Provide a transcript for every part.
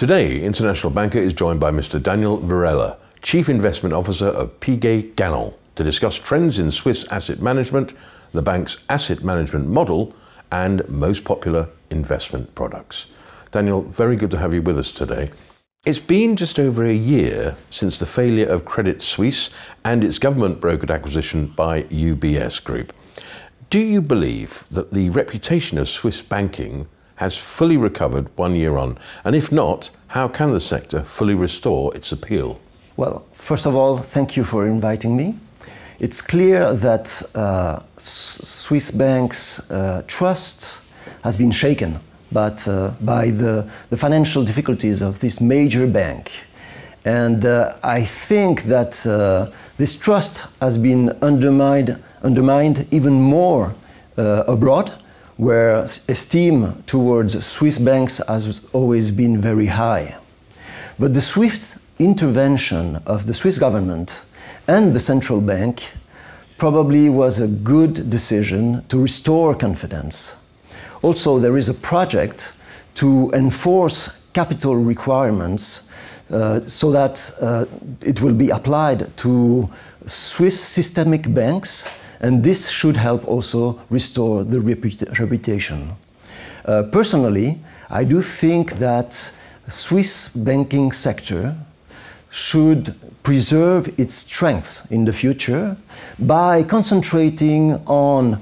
Today, International Banker is joined by Mr. Daniel Varela, Chief Investment Officer of Piguet Galland, to discuss trends in Swiss asset management, the bank's asset management model, and most popular investment products. Daniel, very good to have you with us today. It's been just over a year since the failure of Credit Suisse and its government-brokered acquisition by UBS Group. Do you believe that the reputation of Swiss banking has fully recovered 1 year on? And if not, how can the sector fully restore its appeal? Well, first of all, thank you for inviting me. It's clear that Swiss banks' trust has been shaken by the financial difficulties of this major bank. And I think that this trust has been undermined even more abroad, where esteem towards Swiss banks has always been very high. But the swift intervention of the Swiss government and the central bank probably was a good decision to restore confidence. Also, there is a project to enforce capital requirements so that it will be applied to Swiss systemic banks, and this should help also restore the reputation. Personally, I do think that Swiss banking sector should preserve its strengths in the future by concentrating on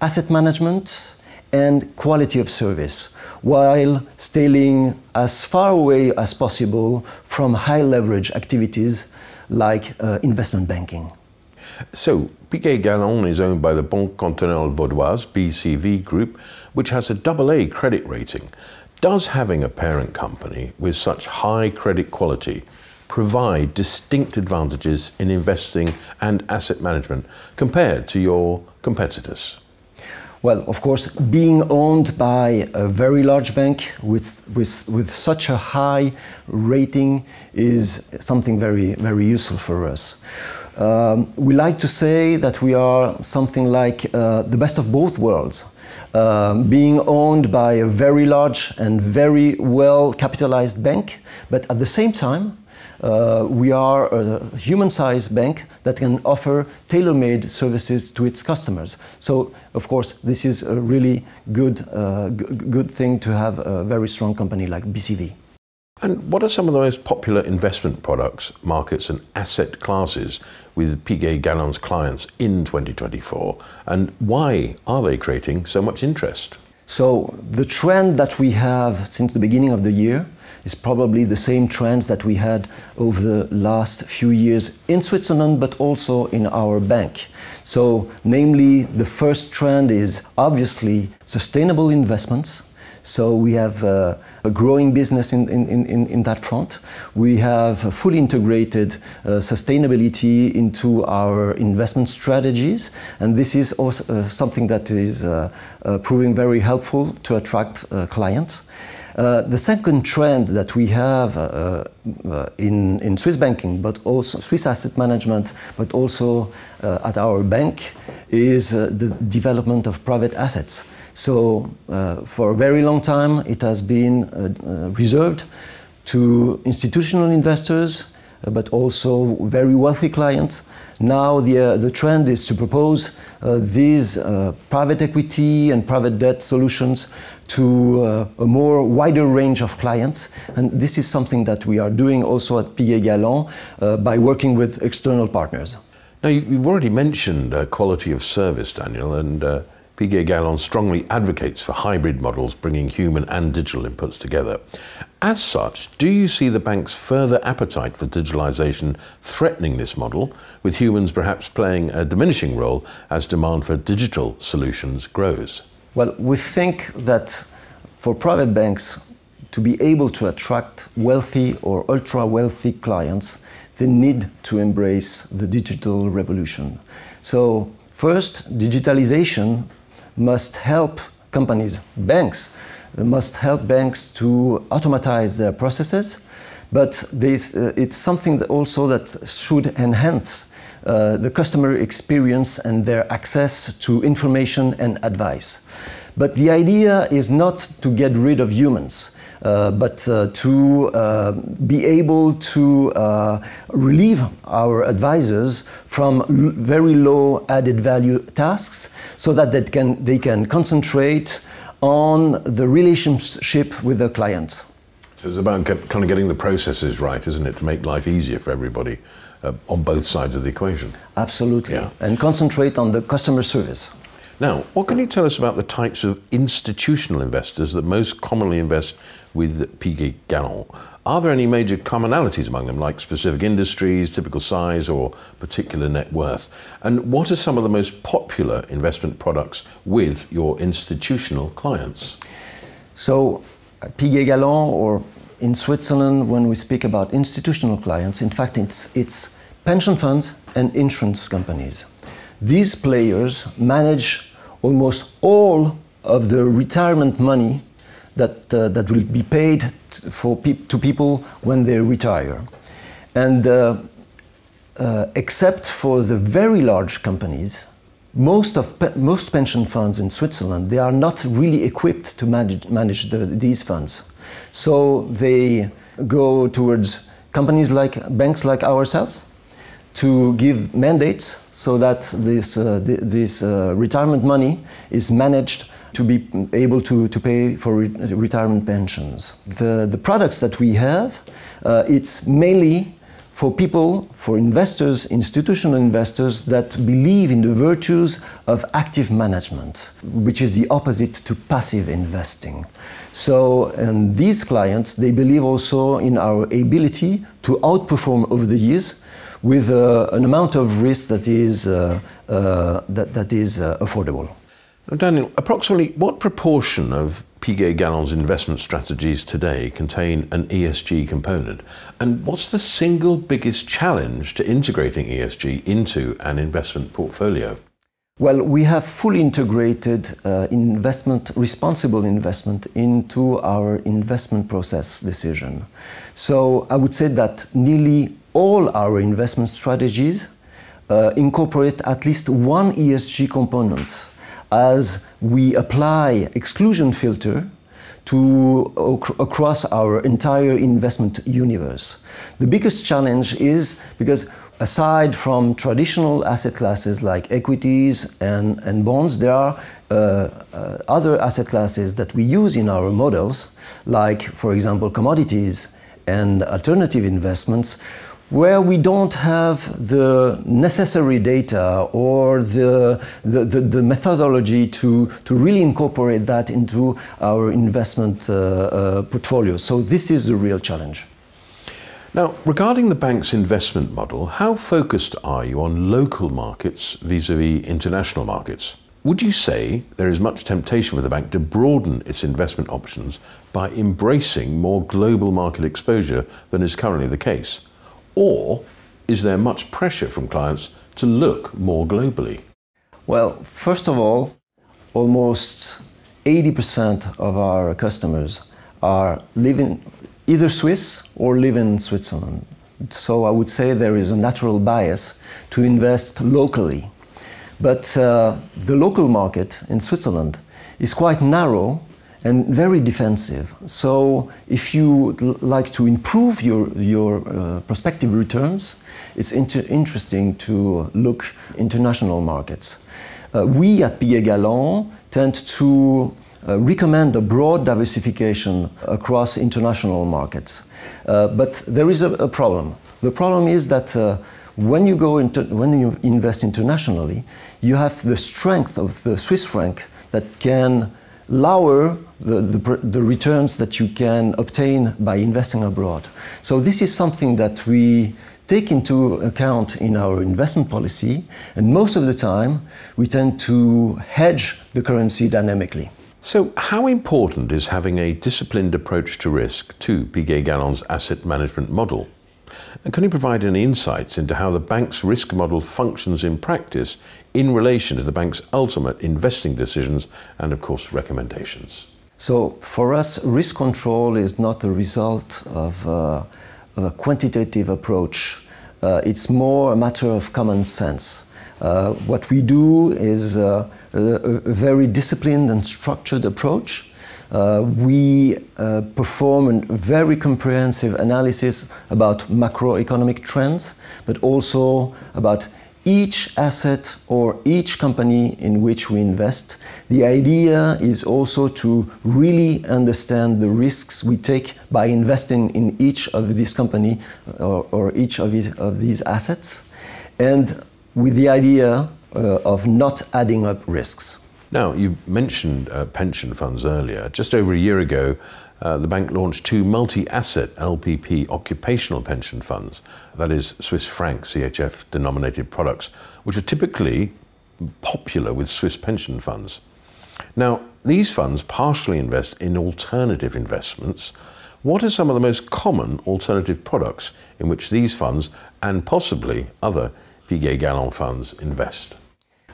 asset management and quality of service, while staying as far away as possible from high leverage activities like investment banking. So, Piguet Galland is owned by the Banque Cantonale Vaudoise, BCV Group, which has a AA credit rating. Does having a parent company with such high credit quality provide distinct advantages in investing and asset management compared to your competitors? Well, of course, being owned by a very large bank with such a high rating is something very, very useful for us. We like to say that we are something like the best of both worlds. Being owned by a very large and very well capitalized bank, but at the same time, we are a human-sized bank that can offer tailor-made services to its customers. So, of course, this is a really good, good thing to have a very strong company like BCV. And what are some of the most popular investment products, markets and asset classes with Piguet Galland's clients in 2024? And why are they creating so much interest? So, the trend that we have since the beginning of the year is probably the same trends that we had over the last few years in Switzerland, but also in our bank. So, namely, the first trend is obviously sustainable investments. So we have a growing business in that front. We have fully integrated sustainability into our investment strategies, and this is also something that is proving very helpful to attract clients. The second trend that we have in Swiss banking, but also Swiss asset management, but also at our bank, is the development of private assets. So, for a very long time, it has been reserved to institutional investors, but also very wealthy clients. Now the trend is to propose these private equity and private debt solutions to a more wider range of clients. And this is something that we are doing also at Piguet Galland by working with external partners. Now, you've already mentioned quality of service, Daniel, and Piguet Galland strongly advocates for hybrid models bringing human and digital inputs together. As such, do you see the bank's further appetite for digitalization threatening this model, with humans perhaps playing a diminishing role as demand for digital solutions grows? Well, we think that for private banks to be able to attract wealthy or ultra-wealthy clients, they need to embrace the digital revolution. So, first, digitalization must help companies, banks, must help banks to automatize their processes, but it's something that also that should enhance the customer experience and their access to information and advice. But the idea is not to get rid of humans. but to be able to relieve our advisors from very low added value tasks so that they can concentrate on the relationship with their clients. So it's about kind of getting the processes right, isn't it, to make life easier for everybody on both sides of the equation. Absolutely, yeah. And concentrate on the customer service. Now, what can you tell us about the types of institutional investors that most commonly invest with Piguet Galland? Are there any major commonalities among them, like specific industries, typical size, or particular net worth? And what are some of the most popular investment products with your institutional clients? So, Piguet Galland, or in Switzerland, when we speak about institutional clients, in fact, it's pension funds and insurance companies. These players manage almost all of the retirement money that will be paid to people when they retire. And except for the very large companies, most pension funds in Switzerland, they are not really equipped to manage these funds. So they go towards companies like banks like ourselves to give mandates so that this retirement money is managed to be able to pay for retirement pensions. The products that we have, it's mainly for people, for investors, institutional investors that believe in the virtues of active management, which is the opposite to passive investing. So, and these clients, they believe also in our ability to outperform over the years with an amount of risk that is affordable. Now, Daniel, approximately what proportion of Piguet Galland's investment strategies today contain an ESG component? And what's the single biggest challenge to integrating ESG into an investment portfolio? Well, we have fully integrated responsible investment into our investment process decision. So I would say that nearly all our investment strategies incorporate at least one ESG component, as we apply exclusion filter across our entire investment universe. The biggest challenge is because aside from traditional asset classes like equities and bonds, there are other asset classes that we use in our models, like, for example, commodities and alternative investments, where we don't have the necessary data or the methodology to really incorporate that into our investment portfolio. So this is a real challenge. Now, regarding the bank's investment model, how focused are you on local markets vis-à-vis international markets? Would you say there is much temptation for the bank to broaden its investment options by embracing more global market exposure than is currently the case? Or is there much pressure from clients to look more globally? Well, first of all, almost 80% of our customers are living either Swiss or live in Switzerland. So I would say there is a natural bias to invest locally. But the local market in Switzerland is quite narrow and very defensive. So if you like to improve your prospective returns, it's interesting to look international markets. We at Piguet Galland tend to recommend a broad diversification across international markets. But there is a problem. The problem is that when you invest internationally, you have the strength of the Swiss franc that can lower the returns that you can obtain by investing abroad. So this is something that we take into account in our investment policy, and most of the time we tend to hedge the currency dynamically. So how important is having a disciplined approach to risk to Piguet Galland's asset management model? And can you provide any insights into how the bank's risk model functions in practice in relation to the bank's ultimate investing decisions and, of course, recommendations? So, for us, risk control is not the result of a quantitative approach. It's more a matter of common sense. What we do is a very disciplined and structured approach We perform a very comprehensive analysis about macroeconomic trends, but also about each asset or each company in which we invest. The idea is also to really understand the risks we take by investing in each of these companies or each of these assets, and with the idea of not adding up risks. Now, you mentioned pension funds earlier. Just over a year ago, the bank launched two multi-asset LPP occupational pension funds, that is Swiss franc CHF denominated products, which are typically popular with Swiss pension funds. Now, these funds partially invest in alternative investments. What are some of the most common alternative products in which these funds and possibly other Piguet Galland funds invest?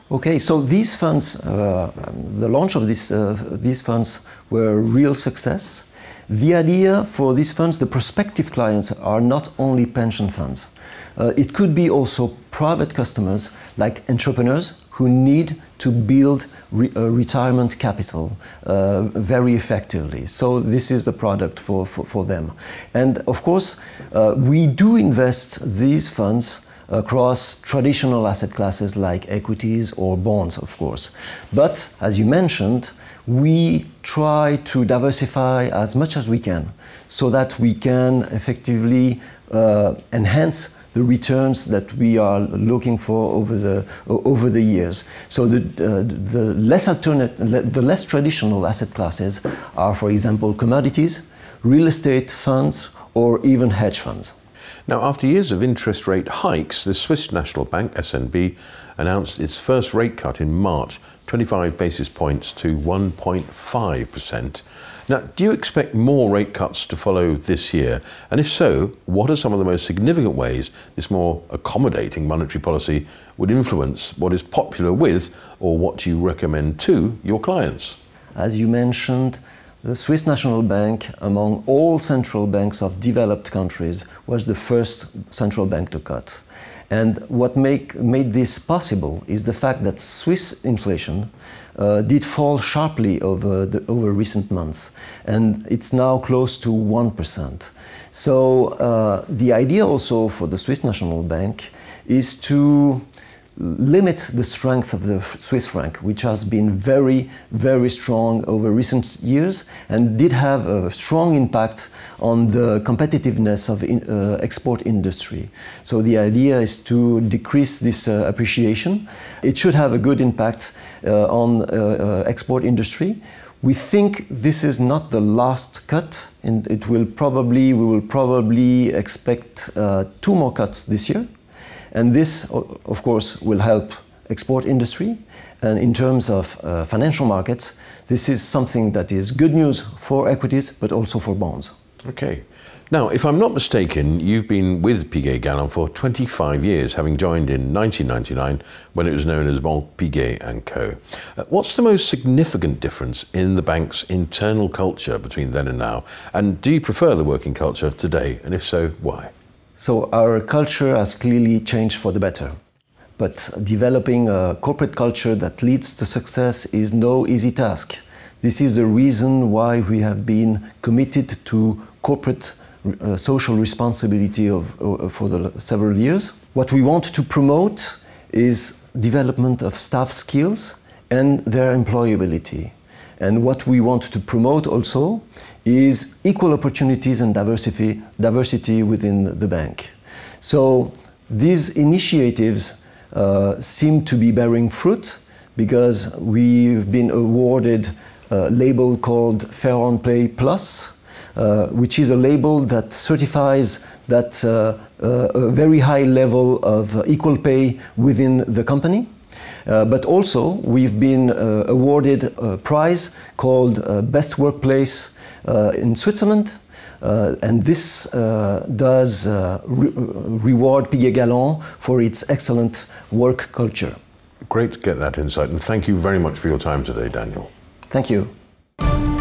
Okay, so these funds, the launch of these funds were a real success. The idea for these funds, the prospective clients are not only pension funds. It could be also private customers like entrepreneurs who need to build retirement capital very effectively. So this is the product for them. And of course, we do invest these funds across traditional asset classes like equities or bonds, of course. But, as you mentioned, we try to diversify as much as we can so that we can effectively enhance the returns that we are looking for over the years. So the less traditional asset classes are, for example, commodities, real estate funds, or even hedge funds. Now, after years of interest rate hikes, the Swiss National Bank, SNB, announced its first rate cut in March, 25 basis points to 1.5%. Now, do you expect more rate cuts to follow this year? And if so, what are some of the most significant ways this more accommodating monetary policy would influence what is popular with or what you recommend to your clients? As you mentioned, the Swiss National Bank, among all central banks of developed countries, was the first central bank to cut. And what made this possible is the fact that Swiss inflation did fall sharply over recent months, and it's now close to 1%. So the idea also for the Swiss National Bank is to limit the strength of the Swiss franc, which has been very, very strong over recent years and did have a strong impact on the competitiveness of export industry. So the idea is to decrease this appreciation. It should have a good impact on export industry. We think this is not the last cut, and it will probably, we will probably expect two more cuts this year. And this, of course, will help export industry. And in terms of financial markets, this is something that is good news for equities, but also for bonds. Okay. Now, if I'm not mistaken, you've been with Piguet Galland for 25 years, having joined in 1999 when it was known as Banque Piguet & Co. What's the most significant difference in the bank's internal culture between then and now? And do you prefer the working culture today? And if so, why? So our culture has clearly changed for the better, but developing a corporate culture that leads to success is no easy task. This is the reason why we have been committed to corporate social responsibility for the several years. What we want to promote is development of staff skills and their employability. And what we want to promote also is equal opportunities and diversity within the bank. So these initiatives seem to be bearing fruit because we've been awarded a label called Fair On Pay Plus, which is a label that certifies that a very high level of equal pay within the company. But also, we've been awarded a prize called Best Workplace in Switzerland. And this does reward Piguet Galland for its excellent work culture. Great to get that insight, and thank you very much for your time today, Daniel. Thank you.